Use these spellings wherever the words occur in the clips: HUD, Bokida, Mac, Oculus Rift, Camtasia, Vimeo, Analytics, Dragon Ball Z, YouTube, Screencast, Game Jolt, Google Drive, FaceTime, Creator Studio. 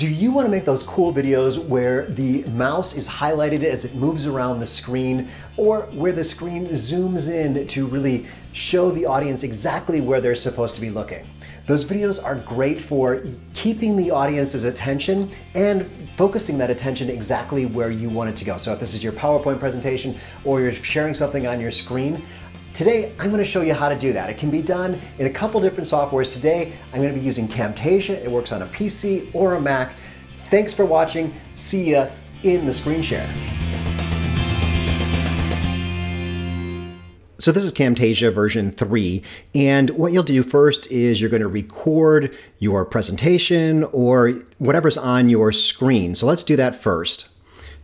Do you want to make those cool videos where the mouse is highlighted as it moves around the screen, or where the screen zooms in to really show the audience exactly where they're supposed to be looking? Those videos are great for keeping the audience's attention and focusing that attention exactly where you want it to go. So if this is your PowerPoint presentation or you're sharing something on your screen, today I'm going to show you how to do that. It can be done in a couple different softwares. Today I'm going to be using Camtasia. It works on a PC or a Mac. Thanks for watching. See ya in the screen share. So this is Camtasia version 3, and what you'll do first is you're going to record your presentation or whatever's on your screen. So let's do that first.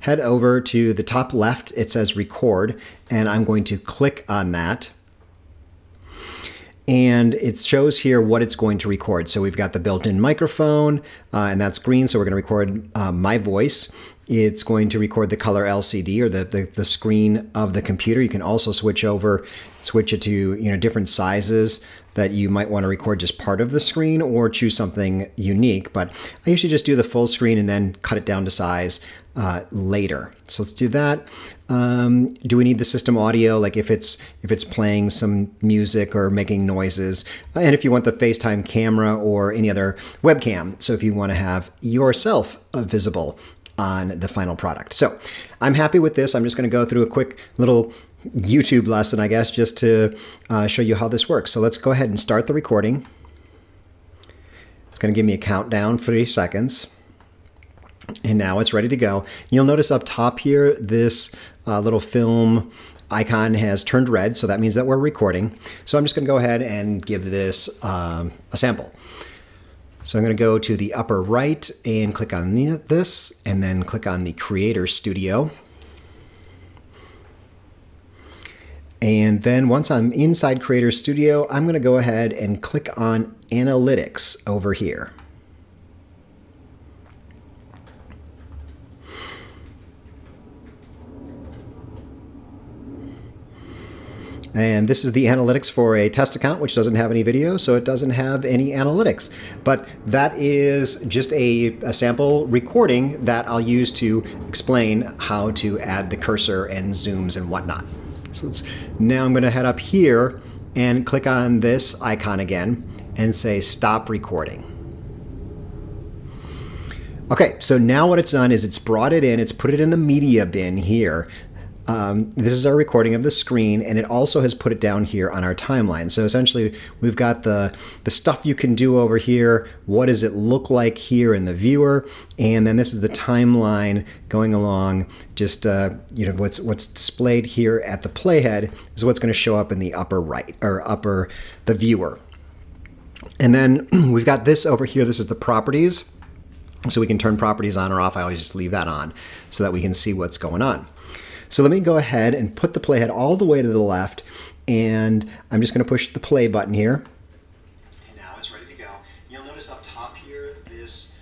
Head over to the top left, it says record, and I'm going to click on that. And it shows here what it's going to record. So we've got the built-in microphone, and that's green, so we're going to record my voice. It's going to record the color LCD, or the screen of the computer. You can also switch it to different sizes that you might want to record just part of the screen, or choose something unique. But I usually just do the full screen and then cut it down to size later. So let's do that. Do we need the system audio? Like if it's playing some music or making noises, and if you want the FaceTime camera or any other webcam. So if you want to have yourself visible on the final product. So I'm happy with this. I'm just going to go through a quick little YouTube lesson, I guess, just to show you how this works. So let's go ahead and start the recording. It's going to give me a countdown, 3 seconds. And now it's ready to go. You'll notice up top here, this little film icon has turned red. So that means that we're recording. So I'm just going to go ahead and give this a sample. So I'm going to go to the upper right and click on this, and then click on the Creator Studio. And then once I'm inside Creator Studio, I'm going to go ahead and click on Analytics over here. And this is the analytics for a test account, which doesn't have any video, so it doesn't have any analytics. But that is just a sample recording that I'll use to explain how to add the cursor and zooms and whatnot. So now I'm going to head up here and click on this icon again and say stop recording. Okay, so now what it's done is it's brought it in, it's put it in the media bin here. This is our recording of the screen, and it also has put it down here on our timeline. So essentially, we've got the stuff you can do over here. What does it look like here in the viewer? And then this is the timeline going along. Just what's displayed here at the playhead is what's going to show up in the upper right, or the viewer. And then we've got this over here. This is the properties. So we can turn properties on or off. I always just leave that on so that we can see what's going on. So let me go ahead and put the playhead all the way to the left, and I'm just going to push the play button here. And now it's ready to go. You'll notice up top here this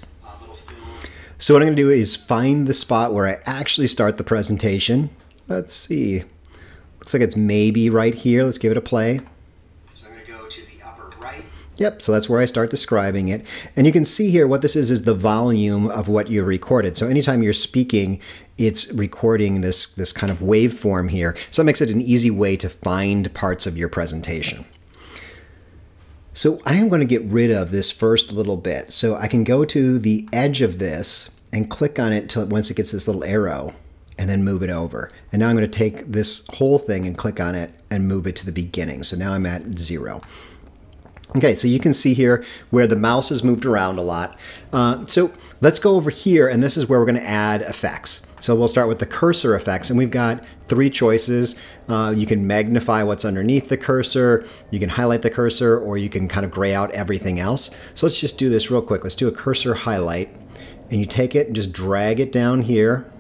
little film. So what I'm going to do is find the spot where I actually start the presentation. Let's see. Looks like it's maybe right here. Let's give it a play. So I'm going to go to the upper right. Yep, so that's where I start describing it. And you can see here what this is the volume of what you recorded. So anytime you're speaking, it's recording this kind of waveform here. So it makes it an easy way to find parts of your presentation. So I am going to get rid of this first little bit. So I can go to the edge of this and click on it till once it gets this little arrow, and then move it over. And now I'm going to take this whole thing and click on it and move it to the beginning. So now I'm at 0. Okay, so you can see here where the mouse has moved around a lot. So let's go over here, and this is where we're going to add effects. So we'll start with the cursor effects, and we've got 3 choices. You can magnify what's underneath the cursor, you can highlight the cursor, or you can kind of gray out everything else. So let's just do this real quick. Let's do a cursor highlight, and you take it and just drag it down here.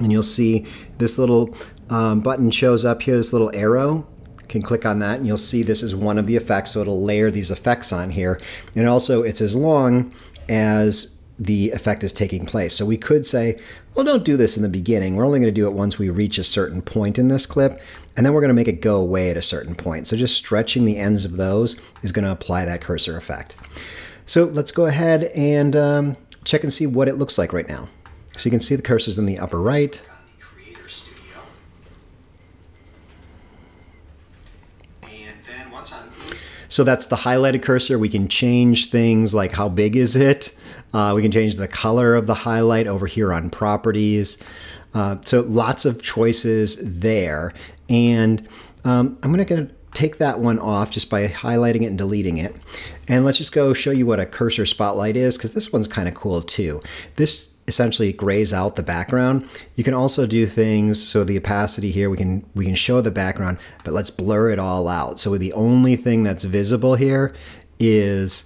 And you'll see this little button shows up here, this little arrow. Can click on that, and you'll see this is one of the effects, so it'll layer these effects on here. And also, it's as long as the effect is taking place. So we could say, well, don't do this in the beginning. We're only going to do it once we reach a certain point in this clip, and then we're going to make it go away at a certain point. So just stretching the ends of those is going to apply that cursor effect. So let's go ahead and check and see what it looks like right now. So you can see the cursor's in the upper right. Creator Studio. And then once on these. So that's the highlighted cursor. We can change things like how big is it. We can change the color of the highlight over here on properties. So lots of choices there. And I'm gonna take that one off just by highlighting it and deleting it. And let's just go show you what a cursor spotlight is, because this one's kind of cool too. This essentially grays out the background. You can also do things, so the opacity here, we can show the background, but let's blur it all out. So the only thing that's visible here is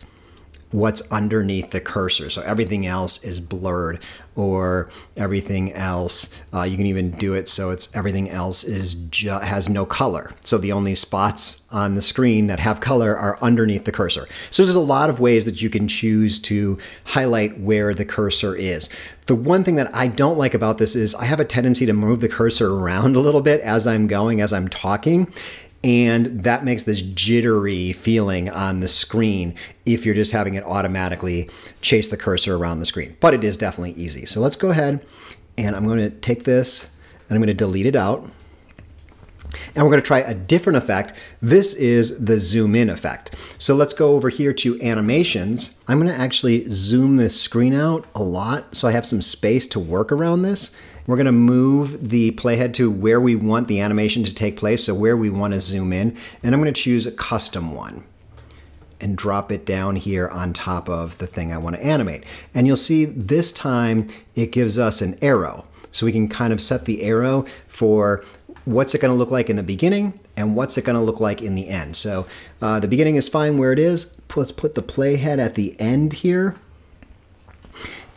what's underneath the cursor. So everything else is blurred, or everything else, you can even do it so it's everything else is has no color. So the only spots on the screen that have color are underneath the cursor. So there's a lot of ways that you can choose to highlight where the cursor is. The one thing that I don't like about this is I have a tendency to move the cursor around a little bit as I'm going, as I'm talking. And that makes this jittery feeling on the screen if you're just having it automatically chase the cursor around the screen. But it is definitely easy. So let's go ahead and I'm going to take this and I'm going to delete it out. And we're going to try a different effect. This is the zoom in effect. So let's go over here to animations. I'm going to actually zoom this screen out a lot so I have some space to work around this. We're going to move the playhead to where we want the animation to take place, so where we want to zoom in. And I'm going to choose a custom one and drop it down here on top of the thing I want to animate. And you'll see this time it gives us an arrow. So we can kind of set the arrow for what's it going to look like in the beginning and what's it going to look like in the end. So the beginning is fine where it is. Let's put the playhead at the end here.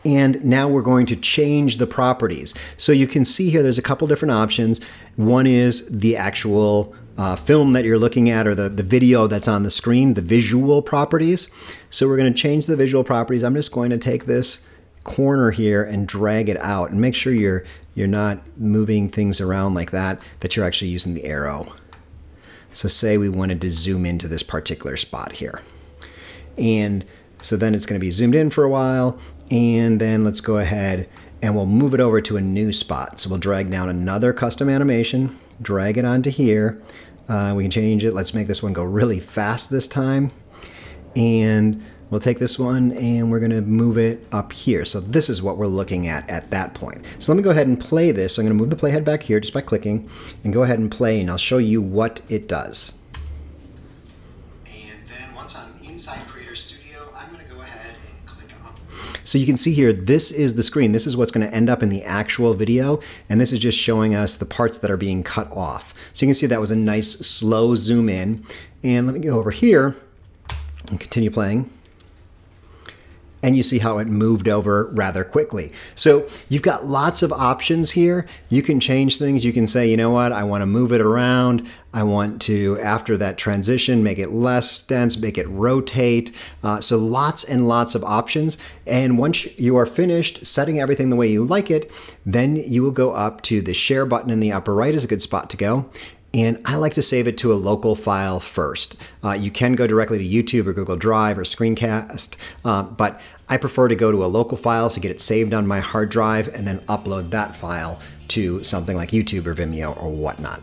And now we're going to change the properties. So you can see here, there's a couple different options. One is the actual film that you're looking at, or the video that's on the screen, the visual properties. So we're gonna change the visual properties. I'm just going to take this corner here and drag it out, and make sure you're not moving things around like that, that you're actually using the arrow. So say we wanted to zoom into this particular spot here. And so then it's gonna be zoomed in for a while. And then let's go ahead and we'll move it over to a new spot. So we'll drag down another custom animation, drag it onto here. We can change it. Let's make this one go really fast this time. And we'll take this one and we're gonna move it up here. So this is what we're looking at that point. So let me go ahead and play this. So I'm gonna move the playhead back here just by clicking and go ahead and play, and I'll show you what it does. And then once I'm inside Creator Studio, I'm gonna go ahead and click on. So you can see here, this is the screen. This is what's going to end up in the actual video. And this is just showing us the parts that are being cut off. So you can see that was a nice slow zoom in. And let me go over here and continue playing. And you see how it moved over rather quickly. So you've got lots of options here. You can change things. You can say, you know what, I want to move it around. I want to, after that transition, make it less dense, make it rotate. So lots and lots of options. And once you are finished setting everything the way you like it, then you will go up to the share button in the upper right is a good spot to go. And I like to save it to a local file first. You can go directly to YouTube or Google Drive or Screencast, but I prefer to go to a local file to get it saved on my hard drive and then upload that file to something like YouTube or Vimeo or whatnot.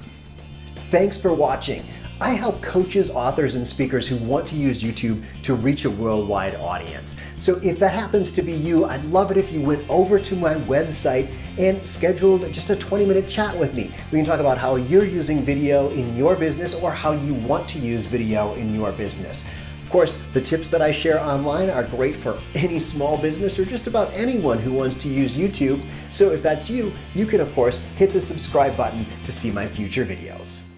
Thanks for watching. I help coaches, authors, and speakers who want to use YouTube to reach a worldwide audience. So if that happens to be you, I'd love it if you went over to my website and scheduled just a 20-minute chat with me. We can talk about how you're using video in your business or how you want to use video in your business. Of course, the tips that I share online are great for any small business or just about anyone who wants to use YouTube. So if that's you, you can, of course, hit the subscribe button to see my future videos.